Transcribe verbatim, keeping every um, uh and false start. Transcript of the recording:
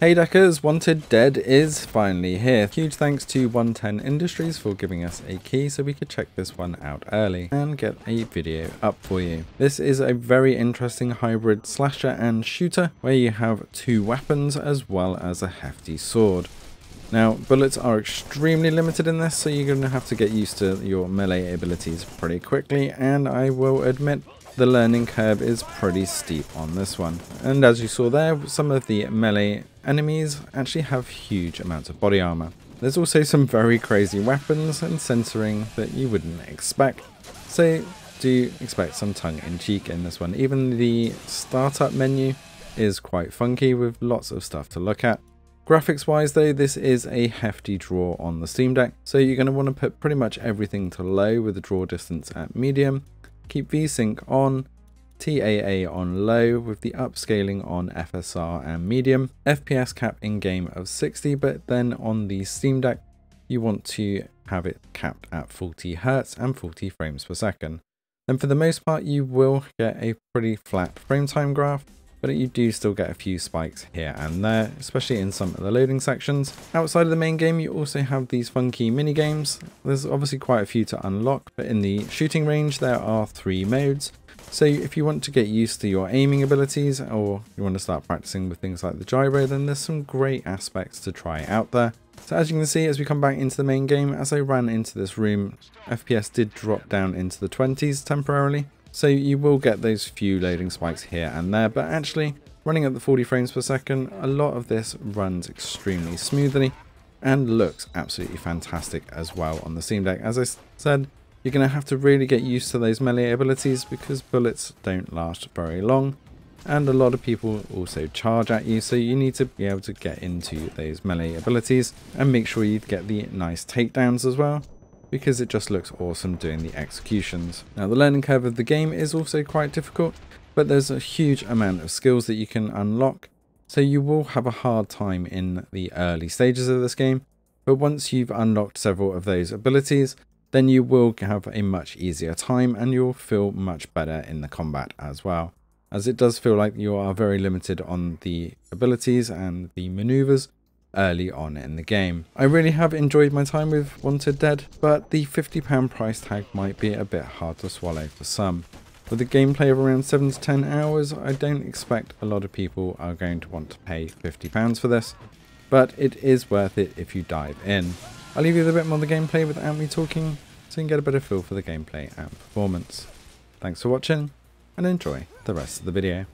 Hey Deckers, Wanted Dead is finally here. Huge thanks to one ten Industries for giving us a key so we could check this one out early and get a video up for you. This is a very interesting hybrid slasher and shooter where you have two weapons as well as a hefty sword. Now, bullets are extremely limited in this, so you're going to have to get used to your melee abilities pretty quickly, and I will admit, the learning curve is pretty steep on this one. And as you saw there, some of the melee enemies actually have huge amounts of body armor. There's also some very crazy weapons and censoring that you wouldn't expect, so do expect some tongue-in-cheek in this one. Even the startup menu is quite funky with lots of stuff to look at. Graphics wise though, this is a hefty draw on the Steam Deck, so you're going to want to put pretty much everything to low with the draw distance at medium. Keep VSync on, T A A on low with the upscaling on F S R and medium, F P S cap in game of sixty, but then on the Steam Deck you want to have it capped at forty hertz and forty frames per second. And for the most part you will get a pretty flat frame time graph, but you do still get a few spikes here and there, especially in some of the loading sections. Outside of the main game, you also have these funky mini games. There's obviously quite a few to unlock, but in the shooting range, there are three modes. So if you want to get used to your aiming abilities, or you want to start practicing with things like the gyro, then there's some great aspects to try out there. So as you can see, as we come back into the main game, as I ran into this room, F P S did drop down into the twenties temporarily. So you will get those few loading spikes here and there, but actually running at the forty frames per second, a lot of this runs extremely smoothly and looks absolutely fantastic as well on the Steam Deck. As I said, you're going to have to really get used to those melee abilities because bullets don't last very long and a lot of people also charge at you, so you need to be able to get into those melee abilities and make sure you get the nice takedowns as well, because it just looks awesome doing the executions. Now the learning curve of the game is also quite difficult, but there's a huge amount of skills that you can unlock, so you will have a hard time in the early stages of this game, but once you've unlocked several of those abilities, then you will have a much easier time and you'll feel much better in the combat as well, as it does feel like you are very limited on the abilities and the maneuvers early on in the game. I really have enjoyed my time with Wanted Dead, but the fifty pound price tag might be a bit hard to swallow for some. With a gameplay of around seven to ten hours, I don't expect a lot of people are going to want to pay fifty pounds for this, but it is worth it if you dive in. I'll leave you with a bit more of the gameplay without me talking, so you can get a better feel for the gameplay and performance. Thanks for watching, and enjoy the rest of the video.